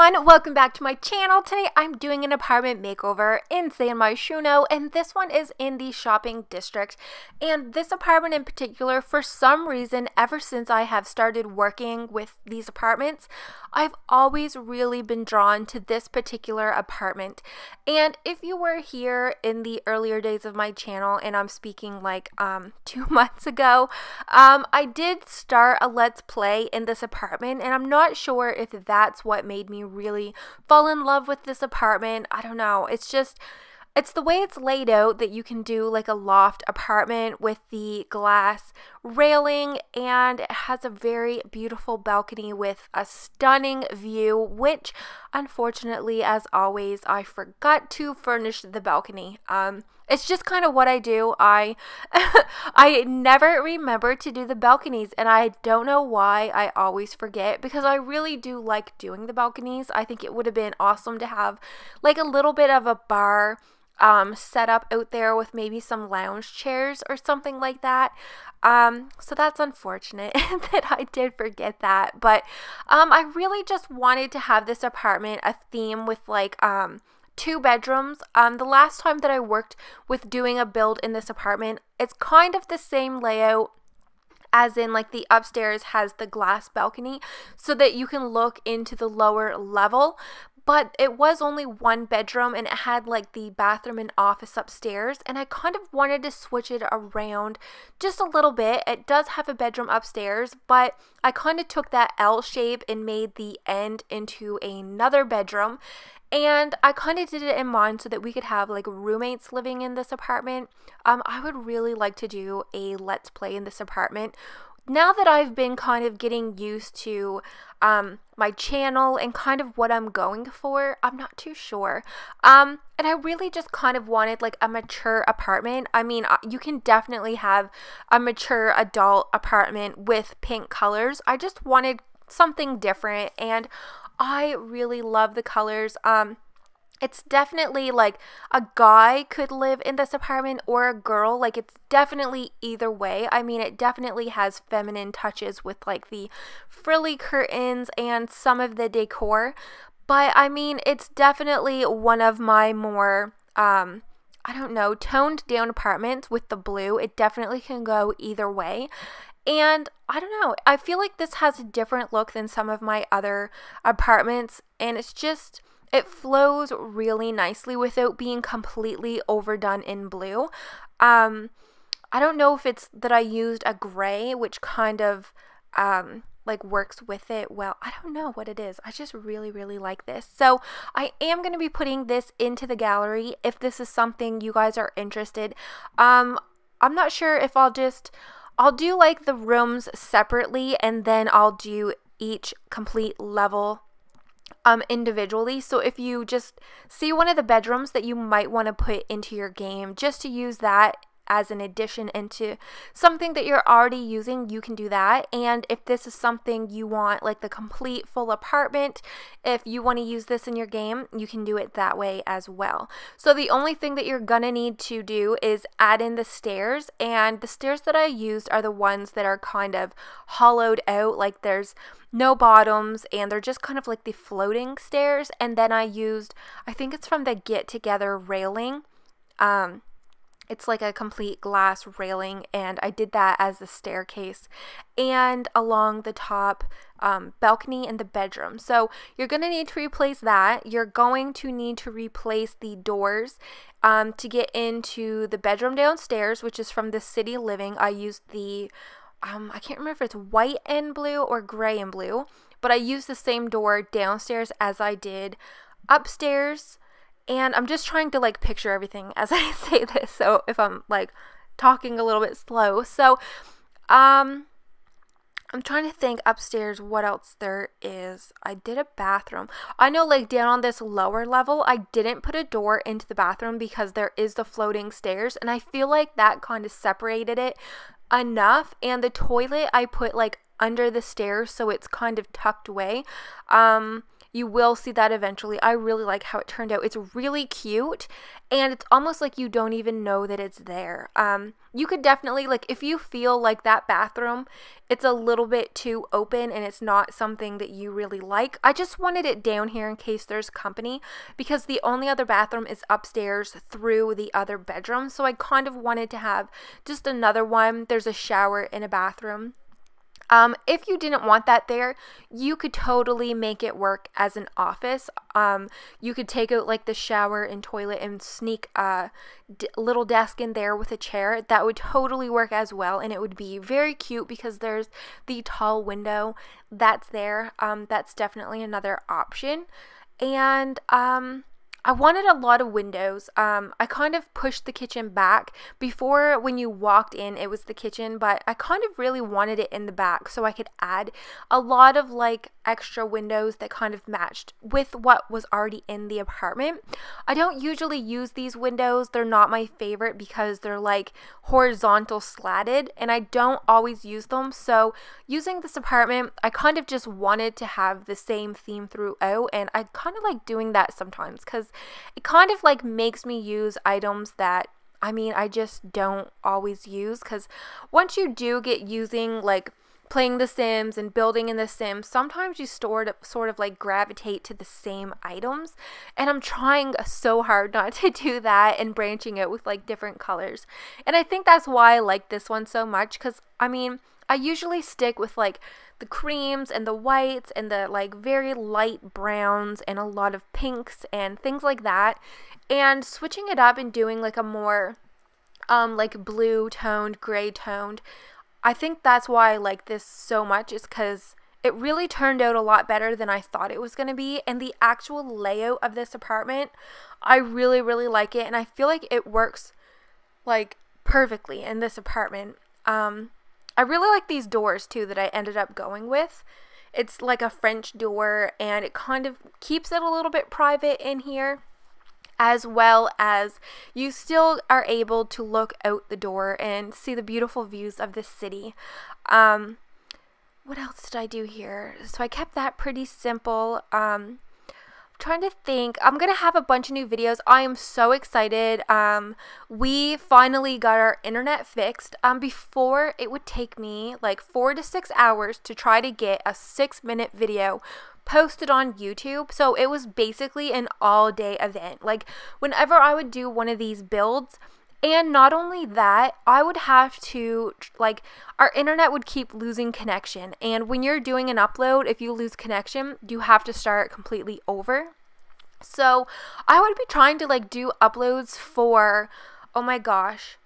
everyone, welcome back to my channel. Today I'm doing an apartment makeover in San Myshuno, and this one is in the shopping district. And this apartment in particular, for some reason, ever since I have started working with these apartments, I've always really been drawn to this particular apartment. And if you were here in the earlier days of my channel, and I'm speaking like 2 months ago, I did start a Let's Play in this apartment, and I'm not sure if that's what made me really fall in love with this apartment. I don't know. It's the way it's laid out, that you can do like a loft apartment with the glass railing, and it has a very beautiful balcony with a stunning view, which unfortunately, as always, I forgot to furnish the balcony. It's just kind of what I do. I never remember to do the balconies, and I don't know why I always forget, because I really do like doing the balconies. I think it would have been awesome to have like a little bit of a bar set up out there with maybe some lounge chairs or something like that. So that's unfortunate that I did forget that, but I really just wanted to have this apartment a theme with like two bedrooms. The last time that I worked with doing a build in this apartment, it's kind of the same layout, as in like the upstairs has the glass balcony so that you can look into the lower level. But it was only one bedroom, and it had like the bathroom and office upstairs, and I kind of wanted to switch it around just a little bit. It does have a bedroom upstairs, but I kind of took that L shape and made the end into another bedroom. And I kind of did it in mind so that we could have like roommates living in this apartment. I would really like to do a Let's Play in this apartment. Now that I've been kind of getting used to my channel and kind of what I'm going for, I'm not too sure. And I really just kind of wanted like a mature apartment. I mean, you can definitely have a mature adult apartment with pink colors. I just wanted something different, and I really love the colors. It's definitely like a guy could live in this apartment or a girl. Like, it's definitely either way. I mean, it definitely has feminine touches with like the frilly curtains and some of the decor. But I mean, it's definitely one of my more, I don't know, toned down apartments with the blue. It definitely can go either way. And I don't know, I feel like this has a different look than some of my other apartments, and it's just, it flows really nicely without being completely overdone in blue. I don't know if it's that I used a gray, which kind of like works with it well. I don't know what it is. I just really like this. So I am going to be putting this into the gallery if this is something you guys are interested. I'm not sure if I'll do like the rooms separately, and then I'll do each complete level individually. So if you just see one of the bedrooms that you might want to put into your game, just to use that as an addition into something that you're already using, you can do that. And if this is something you want, like the complete full apartment, if you want to use this in your game, you can do it that way as well. So the only thing that you're gonna need to do is add in the stairs, and the stairs that I used are the ones that are kind of hollowed out, like there's no bottoms, and they're just kind of like the floating stairs. And then I used, I think it's from the Get Together railing. It's like a complete glass railing, and I did that as the staircase and along the top balcony in the bedroom. So you're going to need to replace that. You're going to need to replace the doors to get into the bedroom downstairs, which is from the City Living. I used the, I can't remember if it's white and blue or gray and blue, but I used the same door downstairs as I did upstairs. And I'm just trying to like picture everything as I say this, so if I'm like talking a little bit slow. So I'm trying to think upstairs what else there is. I did a bathroom. I know like down on this lower level, I didn't put a door into the bathroom because there is the floating stairs, and I feel like that kind of separated it enough. And the toilet I put like under the stairs, so it's kind of tucked away. You will see that eventually. I really like how it turned out. It's really cute, and it's almost like you don't even know that it's there. You could definitely, like, if you feel like that bathroom, it's a little bit too open and it's not something that you really like. I just wanted it down here in case there's company, because the only other bathroom is upstairs through the other bedroom, so I kind of wanted to have just another one. There's a shower and a bathroom. If you didn't want that there, you could totally make it work as an office. You could take out like the shower and toilet and sneak a little desk in there with a chair. That would totally work as well, and it would be very cute because there's the tall window that's there. That's definitely another option. And I wanted a lot of windows. I kind of pushed the kitchen back. Before, when you walked in, it was the kitchen, but I kind of really wanted it in the back so I could add a lot of like extra windows that kind of matched with what was already in the apartment. I don't usually use these windows. They're not my favorite because they're like horizontal slatted, and I don't always use them. So using this apartment, I kind of just wanted to have the same theme throughout, and I kind of like doing that sometimes because it kind of like makes me use items that, I mean, I just don't always use, because once you do get using like playing The Sims and building in The Sims, sometimes you sort of like gravitate to the same items, and I'm trying so hard not to do that and branching out with like different colors. And I think that's why I like this one so much, because I mean, I usually stick with like the creams and the whites and the like very light browns and a lot of pinks and things like that, and switching it up and doing like a more like blue toned, gray toned, I think that's why I like this so much, is because it really turned out a lot better than I thought it was going to be. And the actual layout of this apartment, I really, really like it, and I feel like it works like perfectly in this apartment. I really like these doors too that I ended up going with. It's like a French door, and it kind of keeps it a little bit private in here, as well as you still are able to look out the door and see the beautiful views of the city. What else did I do here? So I kept that pretty simple. Trying to think, I'm gonna have a bunch of new videos. I am so excited. We finally got our internet fixed. Before, it would take me like 4 to 6 hours to try to get a 6-minute video posted on YouTube, so it was basically an all-day event. Like, whenever I would do one of these builds, and not only that, I would have to, like, our internet would keep losing connection. And when you're doing an upload, if you lose connection, you have to start completely over. So I would be trying to, like, do uploads for, oh my gosh,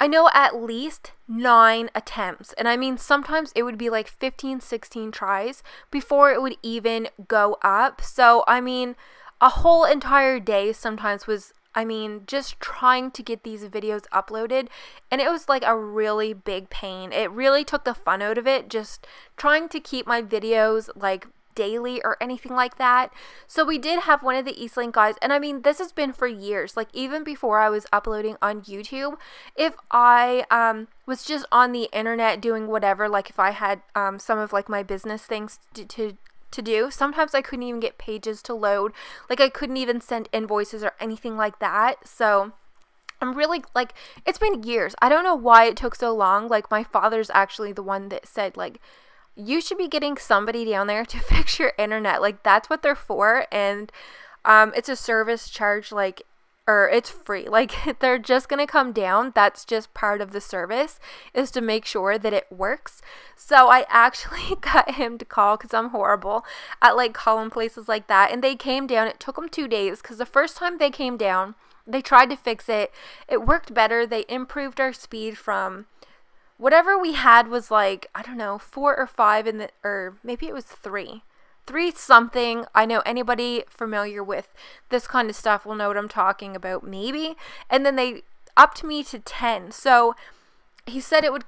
I know at least 9 attempts. And I mean, sometimes it would be like 15, 16 tries before it would even go up. So, I mean, a whole entire day sometimes was, I mean, just trying to get these videos uploaded, and it was like a really big pain. It really took the fun out of it, just trying to keep my videos like daily or anything like that. So we did have one of the Eastlink guys, and I mean, this has been for years, like even before I was uploading on YouTube. If I was just on the internet doing whatever, like if I had some of like my business things to do, sometimes I couldn't even get pages to load. Like, I couldn't even send invoices or anything like that. So I'm really, like, it's been years. I don't know why it took so long. Like, my father's actually the one that said, like, you should be getting somebody down there to fix your internet. Like, that's what they're for. And it's a service charge, like, or it's free. Like, they're just gonna come down. That's just part of the service, is to make sure that it works. So I actually got him to call, because I'm horrible at like calling places like that, and they came down. It took them 2 days, because the first time they came down, they tried to fix it. It worked better. They improved our speed from whatever we had was like, I don't know, 4 or 5 in the, or maybe it was 3 something. I know anybody familiar with this kind of stuff will know what I'm talking about, maybe. And then they upped me to 10. So he said it would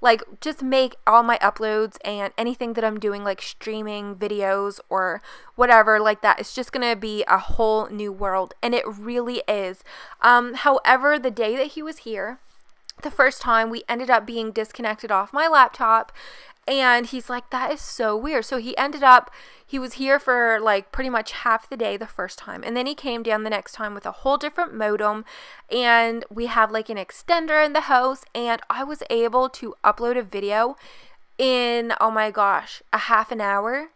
like just make all my uploads and anything that I'm doing, like streaming videos or whatever like that, it's just gonna be a whole new world, and it really is. However, the day that he was here the first time, we ended up being disconnected off my laptop, And he's like, that is so weird. So he ended up, he was here for like pretty much half the day the first time. And then he came down the next time with a whole different modem. And we have like an extender in the house. And I was able to upload a video in, oh my gosh, a half an hour.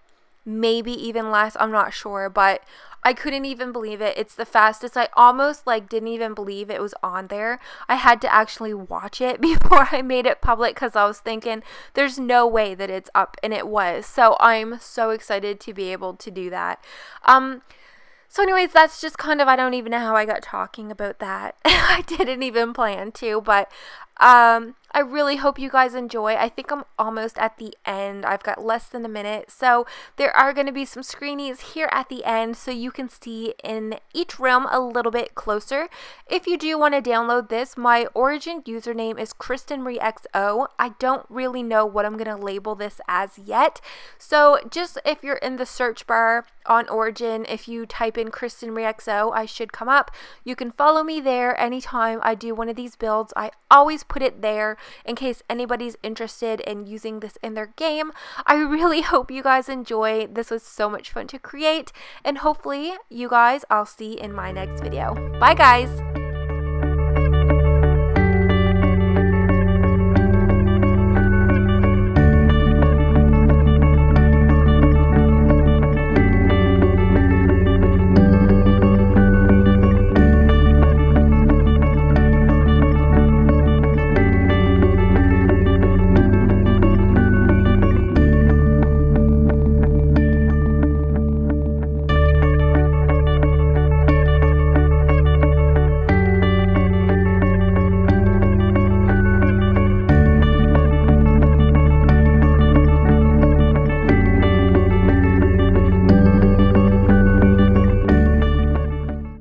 Maybe even less, I'm not sure, but I couldn't even believe it. It's the fastest. I almost like didn't even believe it was on there. I had to actually watch it before I made it public because I was thinking there's no way that it's up, and it was. So I'm so excited to be able to do that. So anyways, that's just kind of, I don't even know how I got talking about that. I didn't even plan to, but I really hope you guys enjoy. I think I'm almost at the end. I've got less than a minute. So there are going to be some screenies here at the end so you can see in each room a little bit closer. If you do want to download this, my origin username is KrystinMyrieXo. I don't really know what I'm going to label this as yet. So just if you're in the search bar on origin, if you type in KrystinMyrieXo, I should come up. You can follow me there anytime I do one of these builds. I always put it there in case anybody's interested in using this in their game. I really hope you guys enjoy. This was so much fun to create, and hopefully you guys I'll see in my next video. Bye guys!